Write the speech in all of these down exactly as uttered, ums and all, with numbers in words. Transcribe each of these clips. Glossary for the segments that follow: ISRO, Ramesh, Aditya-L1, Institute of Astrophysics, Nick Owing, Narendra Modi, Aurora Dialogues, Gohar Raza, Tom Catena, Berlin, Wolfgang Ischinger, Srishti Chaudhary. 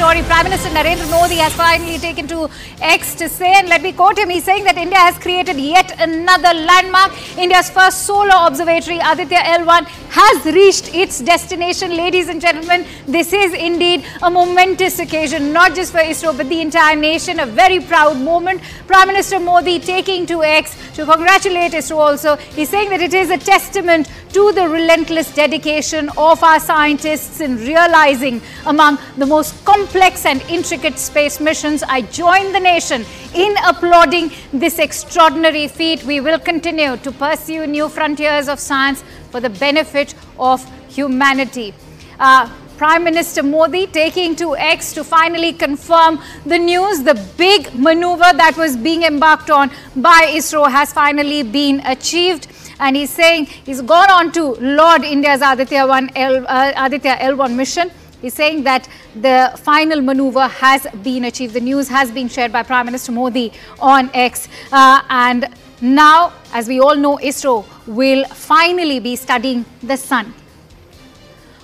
story. Prime Minister Narendra Modi has finally taken to X to say, and let me quote him, he's saying that India has created yet another landmark. India's first solar observatory, Aditya L one, has reached its destination. Ladies and gentlemen, this is indeed a momentous occasion, not just for ISRO, but the entire nation. A very proud moment. Prime Minister Modi taking to X to congratulate ISRO also. He's saying that it is a testament to the relentless dedication of our scientists in realizing among the most complex and intricate space missions. I join the nation in applauding this extraordinary feat. We will continue to pursue new frontiers of science for the benefit of humanity. Uh, Prime Minister Modi taking to X to finally confirm the news. The big maneuver that was being embarked on by ISRO has finally been achieved. And he's saying, he's gone on to laud India's Aditya L one mission. He's saying that the final maneuver has been achieved. The news has been shared by Prime Minister Modi on X. Uh, and now, as we all know, ISRO will finally be studying the sun.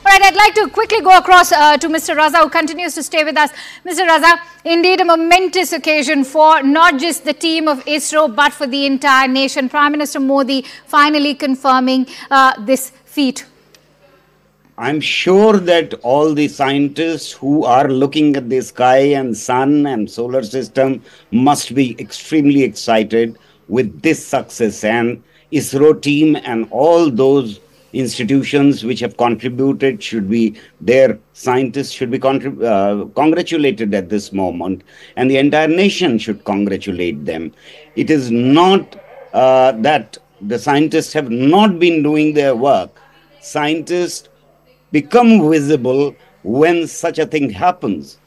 All right, I'd like to quickly go across uh, to Mister Raza, who continues to stay with us. Mister Raza, indeed a momentous occasion for not just the team of ISRO, but for the entire nation. Prime Minister Modi finally confirming uh, this feat. I'm sure that all the scientists who are looking at the sky and sun and solar system must be extremely excited with this success. And ISRO team and all those institutions which have contributed should be, their scientists should be uh, congratulated at this moment, and the entire nation should congratulate them. It is not uh, that the scientists have not been doing their work. Scientists become visible when such a thing happens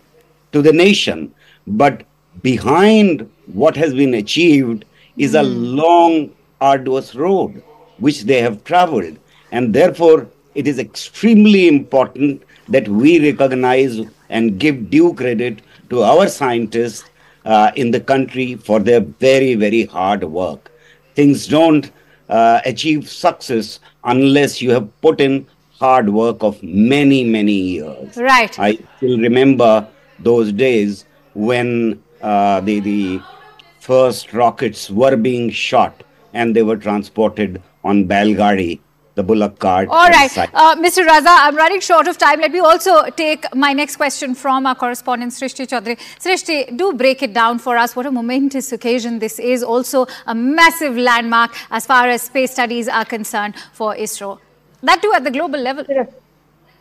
to the nation. But behind what has been achieved is a long, arduous road which they have traveled. And therefore, it is extremely important that we recognize and give due credit to our scientists uh, in the country for their very, very hard work. Things don't uh, achieve success unless you have put in hard work of many, many years. Right. I still remember those days when uh, the, the first rockets were being shot and they were transported on Balgari. The bullock cart. All right. Uh, Mister Raza, I'm running short of time. Let me also take my next question from our correspondent, Srishti Chaudhary. Srishti, do break it down for us. What a momentous occasion this is. Also a massive landmark as far as space studies are concerned for ISRO. That too at the global level. Yes.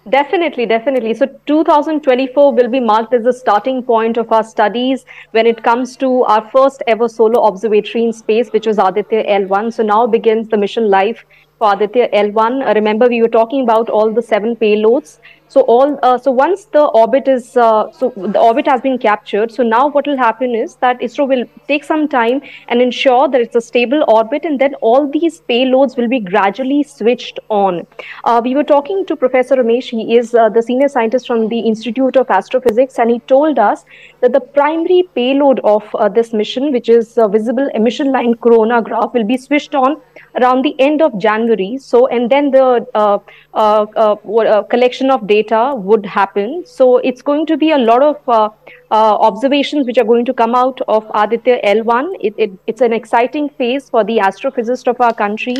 Definitely, definitely. So two thousand twenty-four will be marked as the starting point of our studies when it comes to our first ever solar observatory in space, which was Aditya L one. So now begins the mission life for Aditya L one. Uh, remember, we were talking about all the seven payloads. So all, uh, so once the orbit is, uh, so the orbit has been captured. So now what will happen is that ISRO will take some time and ensure that it's a stable orbit, and then all these payloads will be gradually switched on. Uh, we were talking to Professor Ramesh. He is uh, the senior scientist from the Institute of Astrophysics, and he told us that the primary payload of uh, this mission, which is uh, visible emission line coronagraph, will be switched on around the end of January. So, and then the uh, uh, uh, uh, collection of data Data would happen. So it's going to be a lot of uh, uh, observations which are going to come out of Aditya L one. It, it, it's an exciting phase for the astrophysicists of our country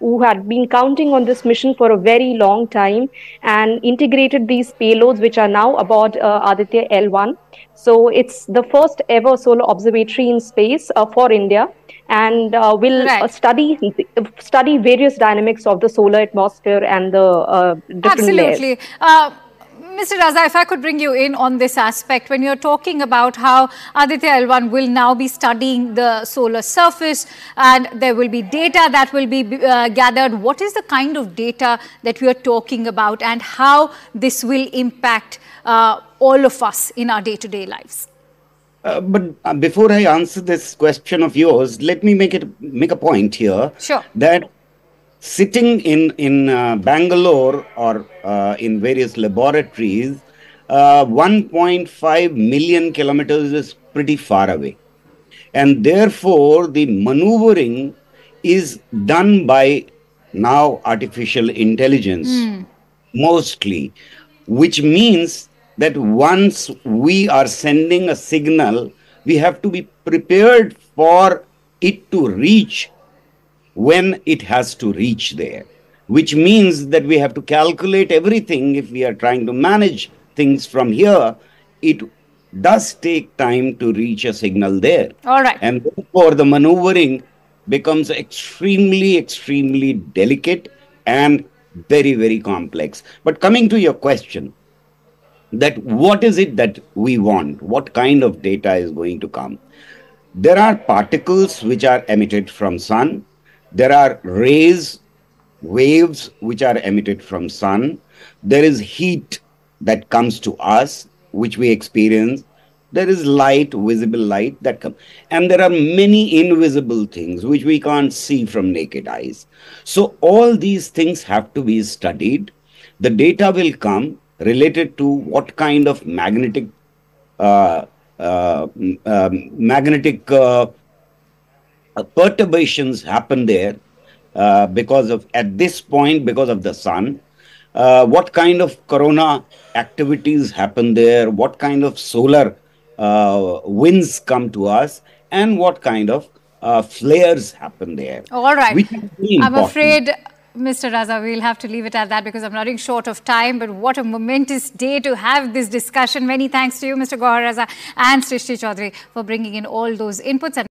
who had been counting on this mission for a very long time and integrated these payloads which are now aboard uh, Aditya L one. So it's the first ever solar observatory in space uh, for India, and uh, will right. uh, study study various dynamics of the solar atmosphere and the uh, different Absolutely. layers. Uh Mister Raza, if I could bring you in on this aspect, when you're talking about how Aditya L one will now be studying the solar surface and there will be data that will be uh, gathered, what is the kind of data that we are talking about and how this will impact uh, all of us in our day-to-day lives? Uh, but uh, before I answer this question of yours, let me make it make a point here. Sure. That sitting in in uh, Bangalore or uh, in various laboratories, uh, one point five million kilometers is pretty far away, and therefore the maneuvering is done by now artificial intelligence mm. mostly, which means that once we are sending a signal, we have to be prepared for it to reach when it has to reach there, which means that we have to calculate everything. If we are trying to manage things from here, it does take time to reach a signal there. All right. And therefore, the maneuvering becomes extremely, extremely delicate and very, very complex. But coming to your question, that what is it that we want? What kind of data is going to come? There are particles which are emitted from sun. There are rays, waves which are emitted from sun. There is heat that comes to us, which we experience. There is light, visible light that comes. And there are many invisible things which we can't see from naked eyes. So all these things have to be studied. The data will come related to what kind of magnetic uh, uh, uh, magnetic uh, uh, perturbations happen there uh, because of, at this point, because of the sun. Uh, what kind of corona activities happen there? What kind of solar uh, winds come to us? And what kind of uh, flares happen there? Oh, all right. I'm afraid, Mister Raza, we'll have to leave it at that because I'm running short of time. But what a momentous day to have this discussion. Many thanks to you, Mister Gohar Raza and Srishti Chaudhary, for bringing in all those inputs. And